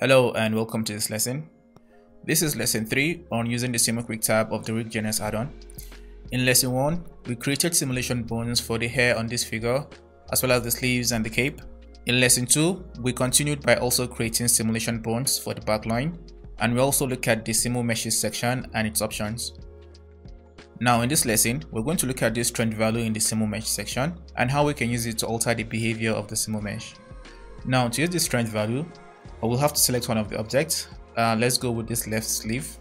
Hello and welcome to this lesson. This is lesson 3 on using the SimuQuick tab of the Rig-GNS add-on. In lesson 1, we created simulation bones for the hair on this figure, as well as the sleeves and the cape. In lesson 2, we continued by also creating simulation bones for the backline, and we also looked at the Simu Meshes section and its options. Now in this lesson, we're going to look at this trend value in the SimulMesh section and how we can use it to alter the behavior of the SimulMesh. Now to use this trend value, I will have to select one of the objects. Let's go with this left sleeve.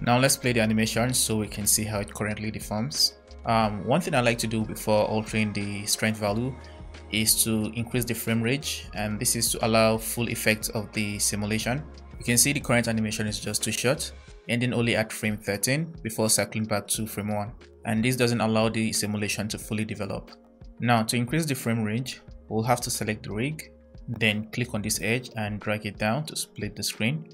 Now let's play the animation so we can see how it currently deforms. One thing I like to do before altering the strength value is to increase the frame rate, and this is to allow full effect of the simulation. You can see the current animation is just too short, ending only at frame 13 before cycling back to frame 1, and this doesn't allow the simulation to fully develop. Now to increase the frame range, we'll have to select the rig, then click on this edge and drag it down to split the screen.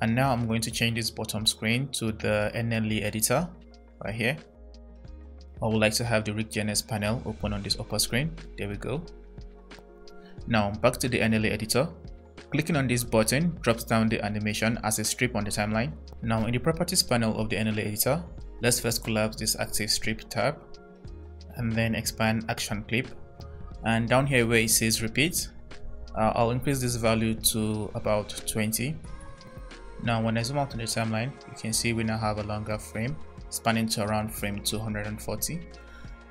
And now I'm going to change this bottom screen to the NLE editor right here. I would like to have the Rig-GNS panel open on this upper screen. There we go. Now back to the NLE editor. Clicking on this button drops down the animation as a strip on the timeline. Now in the properties panel of the NLE editor, let's first collapse this active strip tab and then expand action clip, and down here where it says repeat, I'll increase this value to about 20. Now when I zoom out on the timeline, you can see we now have a longer frame spanning to around frame 240.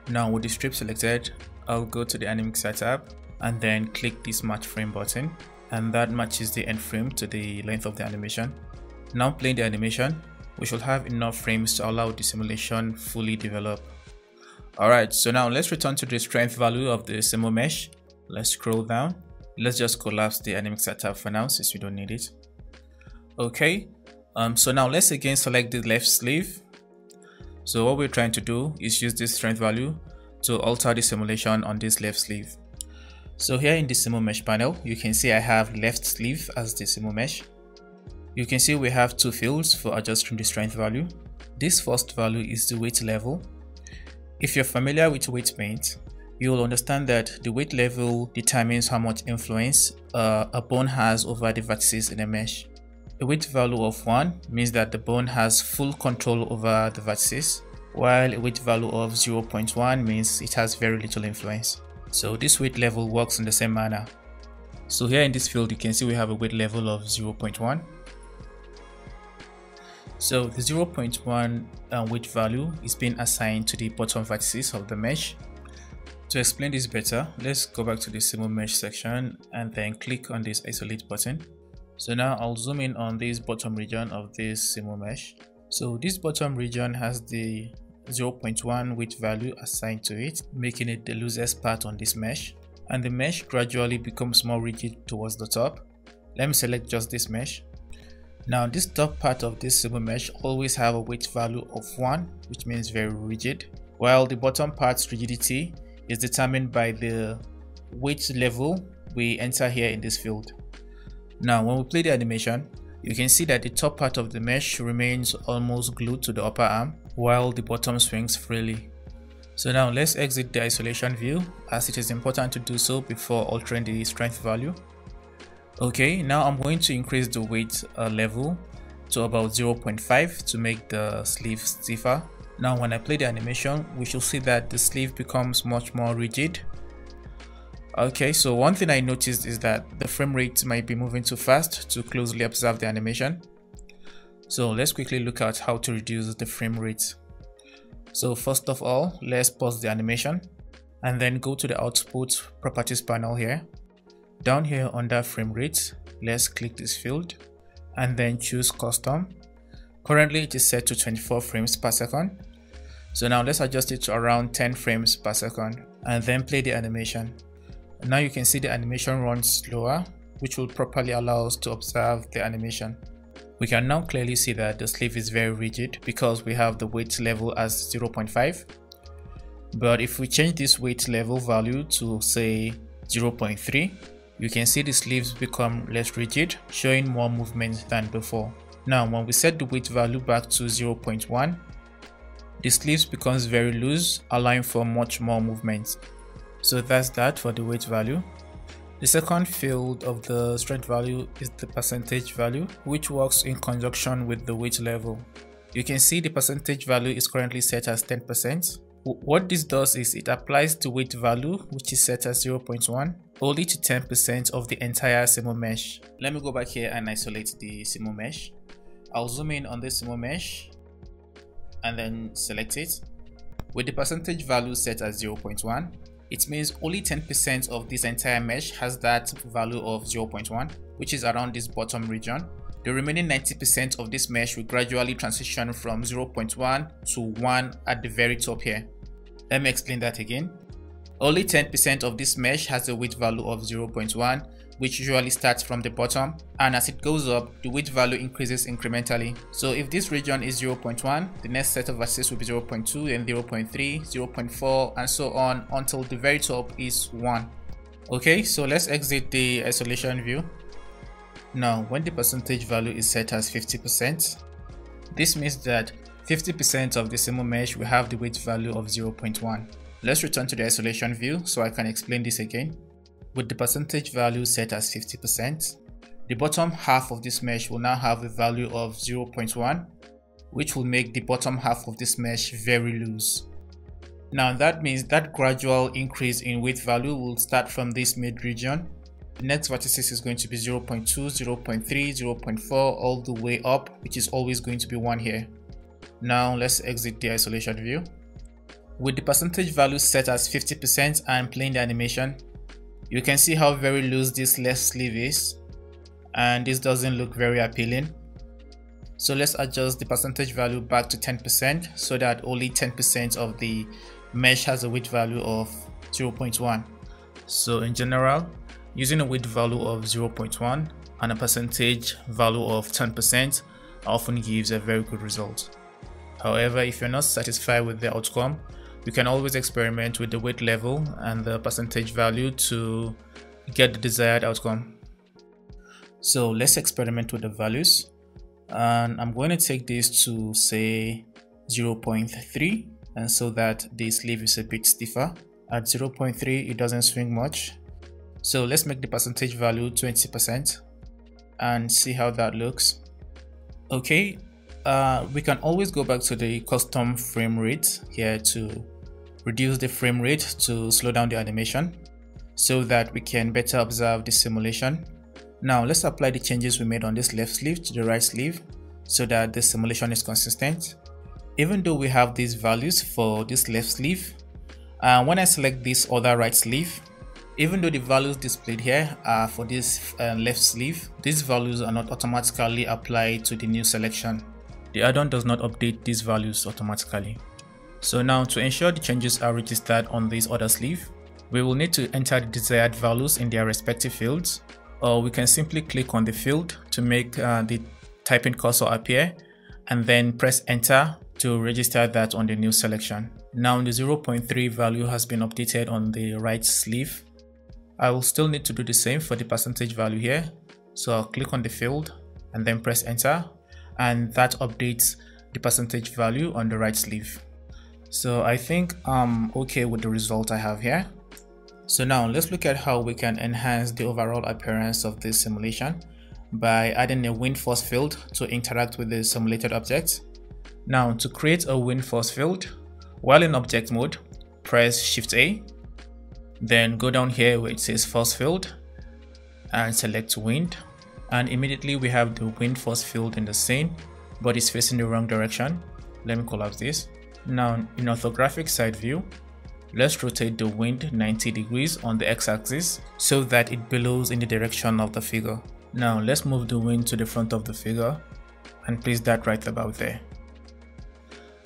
Now with the strip selected, I'll go to the Animix tab and then click this match frame button, and that matches the end frame to the length of the animation. Now playing the animation, we should have enough frames to allow the simulation fully develop. Alright, so now let's return to the strength value of the SimulMesh. Let's scroll down. Let's just collapse the Animix tab for now since we don't need it. Okay, so now let's again select the left sleeve. So what we're trying to do is use this strength value to alter the simulation on this left sleeve. So here in the SimulMesh panel, you can see I have left sleeve as the SimulMesh. You can see we have two fields for adjusting the strength value. This first value is the weight level. If you're familiar with weight paint, you will understand that the weight level determines how much influence a bone has over the vertices in a mesh. A weight value of 1 means that the bone has full control over the vertices, while a weight value of 0.1 means it has very little influence. So this weight level works in the same manner. So here in this field, you can see we have a weight level of 0.1. So the 0.1 weight value is being assigned to the bottom vertices of the mesh. To explain this better, let's go back to the SimulMesh section and then click on this isolate button. So now I'll zoom in on this bottom region of this SimulMesh. So this bottom region has the 0.1 weight value assigned to it, making it the loosest part on this mesh, and the mesh gradually becomes more rigid towards the top. Let me select just this mesh. Now this top part of this SimulMesh always have a weight value of 1, which means very rigid, while the bottom part's rigidity is determined by the weight level we enter here in this field. Now when we play the animation, you can see that the top part of the mesh remains almost glued to the upper arm, while the bottom swings freely. So now let's exit the isolation view, as it is important to do so before altering the strength value. Okay, now I'm going to increase the weight level to about 0.5 to make the sleeve stiffer. Now when I play the animation, we should see that the sleeve becomes much more rigid. Okay, so one thing I noticed is that the frame rate might be moving too fast to closely observe the animation. So let's quickly look at how to reduce the frame rate. So first of all, let's pause the animation and then go to the output properties panel here. Down here under frame rate, let's click this field and then choose custom. Currently it is set to 24 frames per second. So now let's adjust it to around 10 frames per second and then play the animation. Now you can see the animation runs slower, which will properly allow us to observe the animation. We can now clearly see that the sleeve is very rigid because we have the weight level as 0.5. But if we change this weight level value to say 0.3, you can see the sleeves become less rigid, showing more movement than before. Now when we set the weight value back to 0.1, the sleeves becomes very loose, allowing for much more movement. So that's that for the weight value. The second field of the strength value is the percentage value, which works in conjunction with the weight level. You can see the percentage value is currently set as 10%. What this does is it applies the weight value, which is set as 0.1, only to 10% of the entire Simu mesh. Let me go back here and isolate the Simu mesh. I'll zoom in on this Simu mesh and then select it. With the percentage value set as 0.1, it means only 10% of this entire mesh has that value of 0.1, which is around this bottom region. The remaining 90% of this mesh will gradually transition from 0.1 to 1 at the very top here. Let me explain that again. Only 10% of this mesh has a width value of 0.1, which usually starts from the bottom, and as it goes up, the width value increases incrementally. So if this region is 0.1, the next set of vertices will be 0.2, then 0.3, 0.4, and so on until the very top is 1. Okay, so let's exit the isolation view. Now, when the percentage value is set as 50%, this means that 50% of the Simu mesh will have the weight value of 0.1. Let's return to the isolation view so I can explain this again. With the percentage value set as 50%, the bottom half of this mesh will now have a value of 0.1, which will make the bottom half of this mesh very loose. Now that means that gradual increase in weight value will start from this mid region. The next vertices is going to be 0.2, 0.3, 0.4, all the way up, which is always going to be 1 here. Now let's exit the isolation view. With the percentage value set as 50% and playing the animation, you can see how very loose this left sleeve is, and this doesn't look very appealing. So let's adjust the percentage value back to 10% so that only 10% of the mesh has a width value of 0.1. So in general, using a width value of 0.1 and a percentage value of 10% often gives a very good result. However, if you're not satisfied with the outcome, you can always experiment with the weight level and the percentage value to get the desired outcome. So let's experiment with the values, and I'm going to take this to say 0.3, and so that the sleeve is a bit stiffer. At 0.3 it doesn't swing much. So let's make the percentage value 20% and see how that looks. Okay, we can always go back to the custom frame rate here to reduce the frame rate to slow down the animation so that we can better observe the simulation. Now let's apply the changes we made on this left sleeve to the right sleeve so that the simulation is consistent. Even though we have these values for this left sleeve, when I select this other right sleeve, even though the values displayed here are for this left sleeve, these values are not automatically applied to the new selection. The add-on does not update these values automatically. So now, to ensure the changes are registered on this other sleeve, we will need to enter the desired values in their respective fields, or we can simply click on the field to make the typing cursor appear and then press enter to register that on the new selection. Now the 0.3 value has been updated on the right sleeve. I will still need to do the same for the percentage value here, so I'll click on the field and then press enter, and that updates the percentage value on the right sleeve. So I think I'm okay with the result I have here. So now let's look at how we can enhance the overall appearance of this simulation by adding a wind force field to interact with the simulated object. Now to create a wind force field, while in object mode, press Shift A. Then go down here where it says force field and select wind, and immediately we have the wind force field in the scene, but it's facing the wrong direction. Let me collapse this. Now in orthographic side view, let's rotate the wind 90 degrees on the x-axis so that it billows in the direction of the figure. Now let's move the wind to the front of the figure and place that right about there.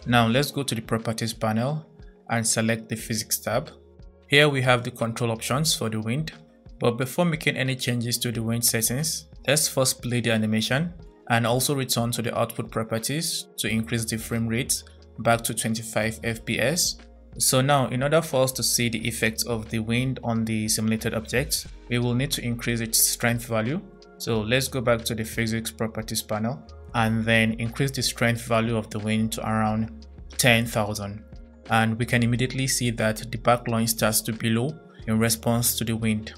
Now let's go to the properties panel and select the physics tab. Here we have the control options for the wind, but before making any changes to the wind settings, let's first play the animation and also return to the output properties to increase the frame rate back to 25 FPS. So now, in order for us to see the effects of the wind on the simulated object, we will need to increase its strength value. So let's go back to the physics properties panel and then increase the strength value of the wind to around 10,000. And we can immediately see that the back line starts to billow in response to the wind.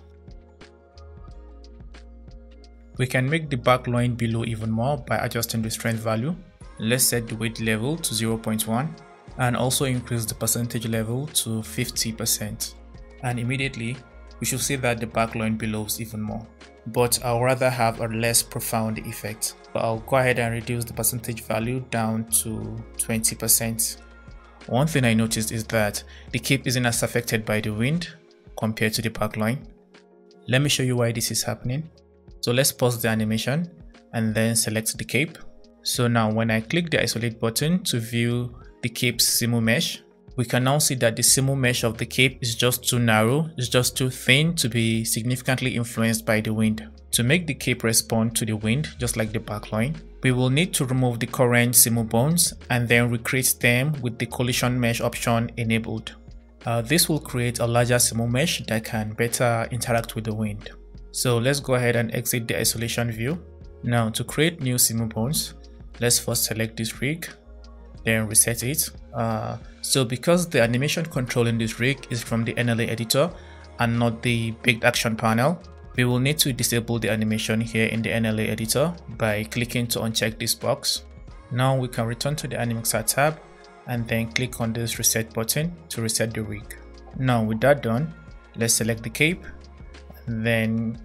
We can make the back line below even more by adjusting the strength value. Let's set the weight level to 0.1 and also increase the percentage level to 50%. And immediately, we should see that the back line billows even more. But I'll rather have a less profound effect. But I'll go ahead and reduce the percentage value down to 20%. One thing I noticed is that the cape isn't as affected by the wind compared to the back line. Let me show you why this is happening. So let's pause the animation and then select the cape. So now when I click the isolate button to view the cape's Simu mesh, we can now see that the Simu mesh of the cape is just too narrow, it's just too thin to be significantly influenced by the wind. To make the cape respond to the wind, just like the backline, we will need to remove the current Simu bones and then recreate them with the collision mesh option enabled. This will create a larger Simu mesh that can better interact with the wind. So let's go ahead and exit the isolation view. Now to create new Simu bones, let's first select this rig, then reset it. So because the animation controlling this rig is from the NLE editor and not the baked action panel, we will need to disable the animation here in the NLE editor by clicking to uncheck this box. Now we can return to the Animixer tab and then click on this reset button to reset the rig. Now with that done, let's select the cape, then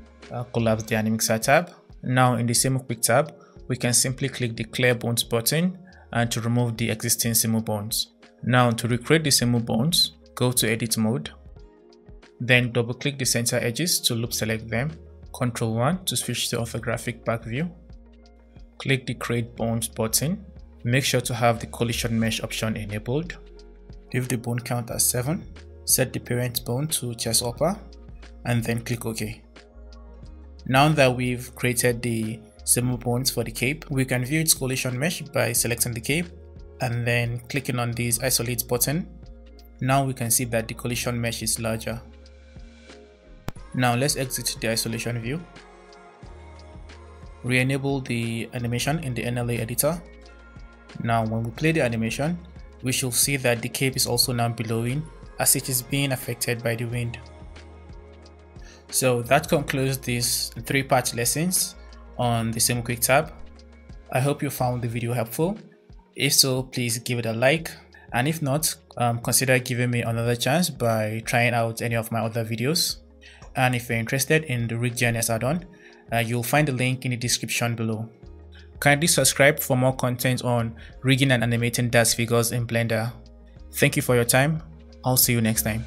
collapse the Animixer tab. Now in the SimuQuick tab, we can simply click the clear bones button and to remove the existing Simu bones. Now to recreate the Simu bones, go to edit mode, then double click the center edges to loop select them, Ctrl+1 to switch to orthographic back view, click the create bones button, make sure to have the collision mesh option enabled, give the bone count as 7, set the parent bone to chest upper, and then click OK. Now that we've created the Simu bones for the cape, we can view its collision mesh by selecting the cape and then clicking on this isolate button. Now we can see that the collision mesh is larger. Now let's exit the isolation view, re-enable the animation in the NLE editor. Now when we play the animation, we shall see that the cape is also now billowing as it is being affected by the wind. So that concludes these three-part lessons on the SimuQuick tab. I hope you found the video helpful. If so, please give it a like, and if not, consider giving me another chance by trying out any of my other videos. And if you're interested in the Rig-GNS add-on, you'll find the link in the description below. Kindly subscribe for more content on rigging and animating DAS figures in Blender. Thank you for your time. I'll see you next time.